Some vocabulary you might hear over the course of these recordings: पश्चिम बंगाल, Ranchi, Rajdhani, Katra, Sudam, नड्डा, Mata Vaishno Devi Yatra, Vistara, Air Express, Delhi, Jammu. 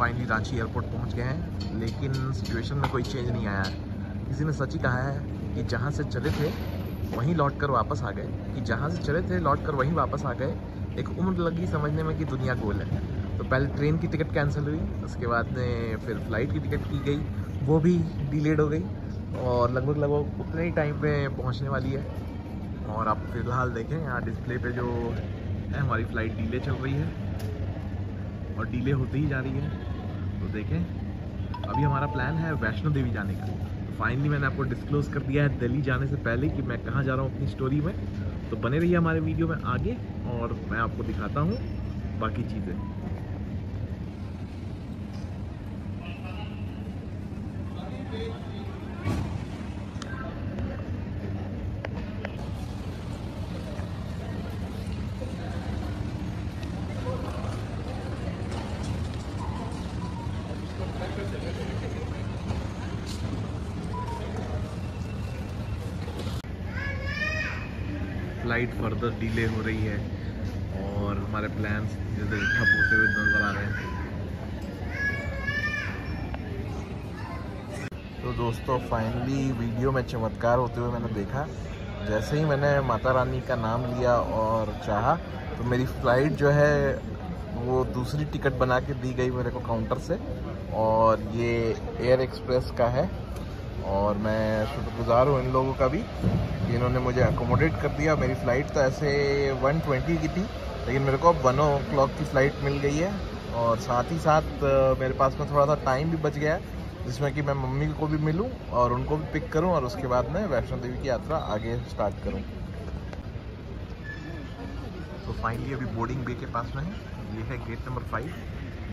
Finally Ranchi airport पहुंच गए हैं, लेकिन सिचुएशन में कोई चेंज नहीं आया है। किसी ने सच ही कहा है कि जहां से चले थे वहीं लौट कर वापस आ गए, कि जहां से चले थे लौट कर वहीं वापस आ गए। एक उम्र लगी समझने में कि दुनिया गोल है। तो पहले ट्रेन की टिकट कैंसिल हुई, उसके बाद में फिर फ़्लाइट की टिकट की गई, वो भी डिलेड हो गई और लगभग उतने ही टाइम पे पहुंचने वाली है। और आप फिलहाल देखें यहाँ डिस्प्ले पे जो है हमारी फ़्लाइट डिले चल रही है और डिले होते ही जा रही है। तो देखें अभी हमारा प्लान है वैष्णो देवी जाने का। तो फाइनली मैंने आपको डिस्क्लोज़ कर दिया है दिल्ली जाने से पहले कि मैं कहाँ जा रहा हूँ अपनी स्टोरी में। तो बने रहिए हमारे वीडियो में आगे और मैं आपको दिखाता हूँ बाकी चीज़ें। फ्लाइट फर्दर डिले हो रही है और हमारे प्लान्स जैसे ठप होते हुए नजर आ रहे हैं। तो दोस्तों फाइनली वीडियो में चमत्कार होते हुए मैंने देखा, जैसे ही मैंने माता रानी का नाम लिया और चाहा तो मेरी फ़्लाइट जो है वो दूसरी टिकट बना के दी गई मेरे को काउंटर से। और ये एयर एक्सप्रेस का है और मैं शुक्रगुजार हूँ इन लोगों का भी, इन्होंने मुझे अकोमोडेट कर दिया। मेरी फ़्लाइट तो ऐसे 1:20 की थी, लेकिन मेरे को अब 1 o'clock की फ़्लाइट मिल गई है। और साथ ही साथ मेरे पास में थोड़ा सा टाइम भी बच गया है, जिसमें कि मैं मम्मी को भी मिलूं और उनको भी पिक करूं और उसके बाद मैं वैष्णो देवी की यात्रा आगे स्टार्ट करूं। तो फाइनली अभी बोर्डिंग बे के पास में है, ये है गेट नंबर 5,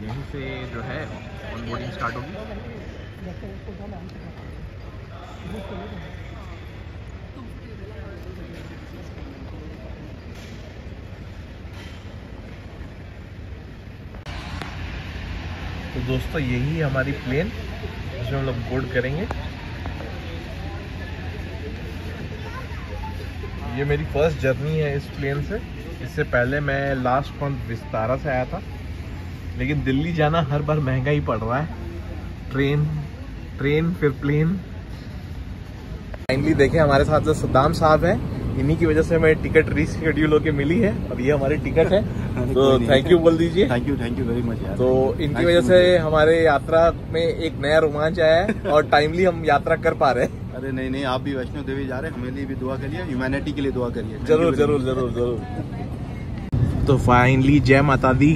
यहीं से जो है ऑन बोर्डिंग स्टार्ट होगी। तो दोस्तों यही हमारी प्लेन जिसमें हम लोग बोर्ड करेंगे। ये मेरी फर्स्ट जर्नी है इस प्लेन से। इससे पहले मैं लास्ट मंथ विस्तारा से आया था, लेकिन दिल्ली जाना हर बार महंगा ही पड़ रहा है। ट्रेन फिर प्लेन। फाइनली देखें हमारे साथ जो सुदाम साहब हैं, इन्हीं की वजह से हमें टिकट रीशेड्यूल होके मिली है और ये हमारी टिकट है। तो थैंक यू बोल दीजिए। Thank you very much. तो इनकी वजह से हमारे यात्रा में एक नया रोमांच आया है और टाइमली हम यात्रा कर पा रहे हैं। अरे नहीं, आप भी वैष्णो देवी जा रहे हैं, हमें लिए भी दुआ करिए, ह्यूमैनिटी के लिए दुआ करिए। जरूर। तो फाइनली जय माता दी,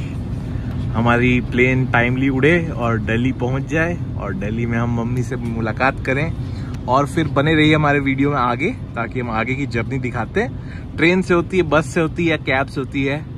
हमारी प्लेन टाइमली उड़े और दिल्ली पहुँच जाए और दिल्ली में हम मम्मी से मुलाकात करें। और फिर बने रहिए हमारे वीडियो में आगे, ताकि हम आगे की जर्नी दिखाते हैं। ट्रेन से होती है, बस से होती है, कैब से होती है।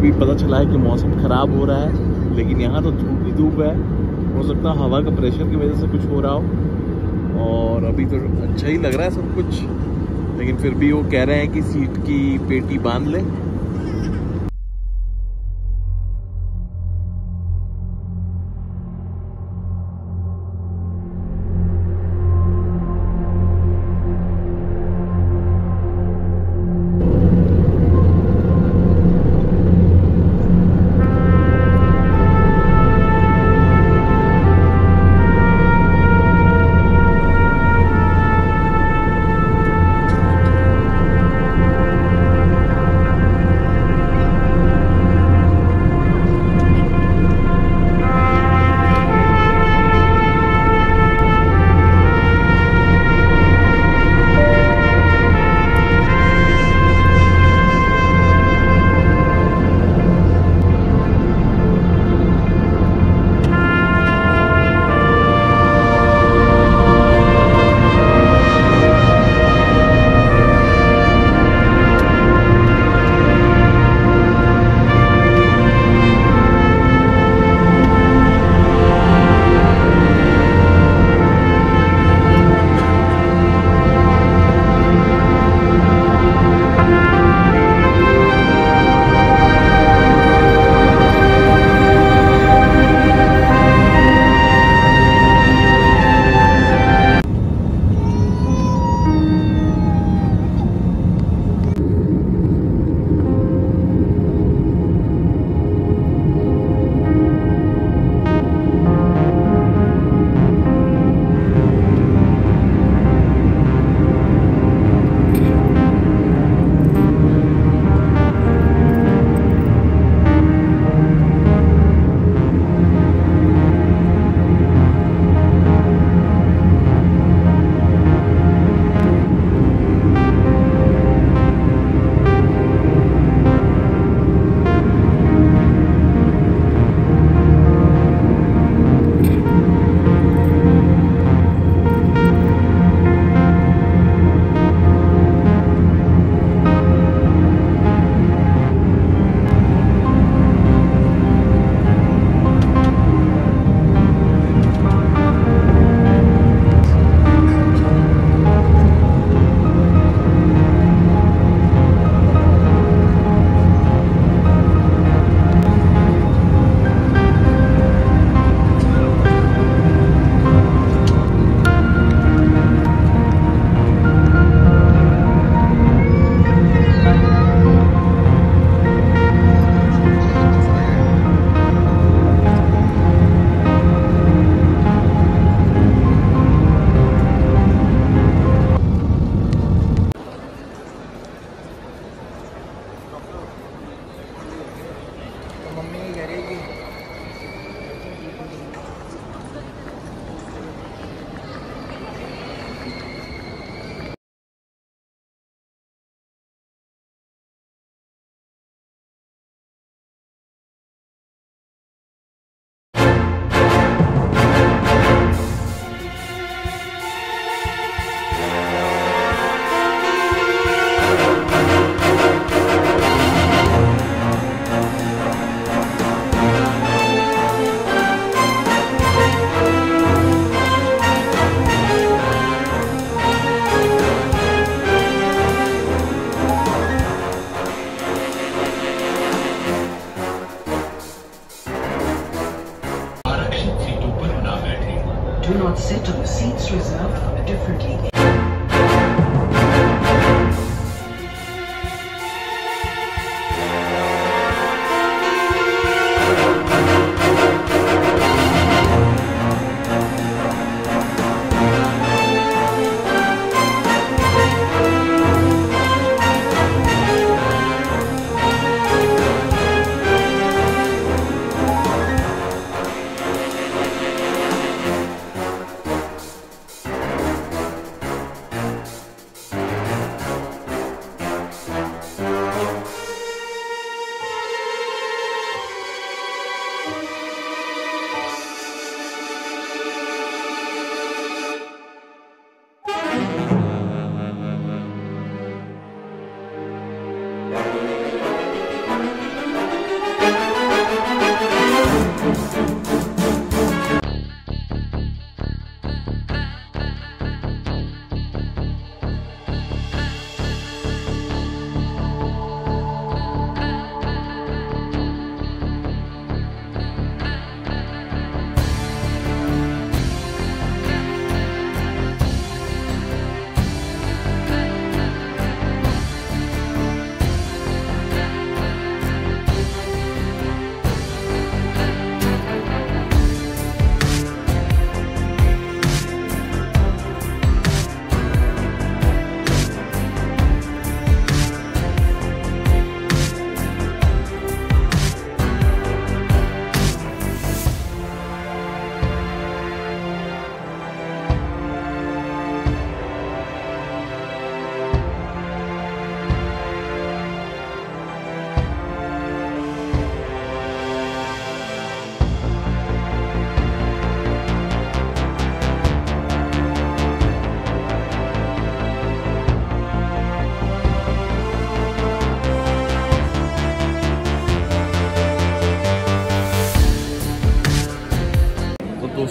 अभी पता चला है कि मौसम ख़राब हो रहा है, लेकिन यहाँ तो धूप ही धूप है। हो सकता है हवा का प्रेशर की वजह से कुछ हो रहा हो। और अभी तो अच्छा ही लग रहा है सब कुछ, लेकिन फिर भी वो कह रहे हैं कि सीट की पेटी बांध ले। तो मम्मी नहीं करेगी। Do not sit on the seats reserved for the differently abled.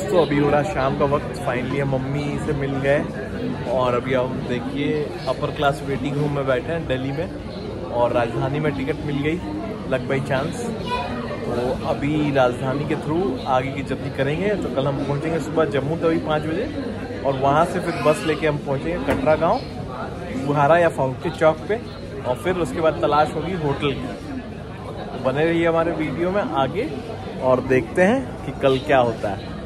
तो अभी हो रहा शाम का वक्त, फाइनली हम मम्मी से मिल गए और अभी हम देखिए अपर क्लास वेटिंग रूम में बैठे हैं दिल्ली में, और राजधानी में टिकट मिल गई लक बाई चांस। तो अभी राजधानी के थ्रू आगे की जर्नी करेंगे। तो कल हम पहुंचेंगे सुबह जम्मू तभी 5 बजे, और वहां से फिर बस लेके हम पहुंचेंगे कटरा गाँव बुहारा या फाउके चौक पे, और फिर उसके बाद तलाश होगी होटल की। तो बने रहिए हमारे वीडियो में आगे और देखते हैं कि कल क्या होता है।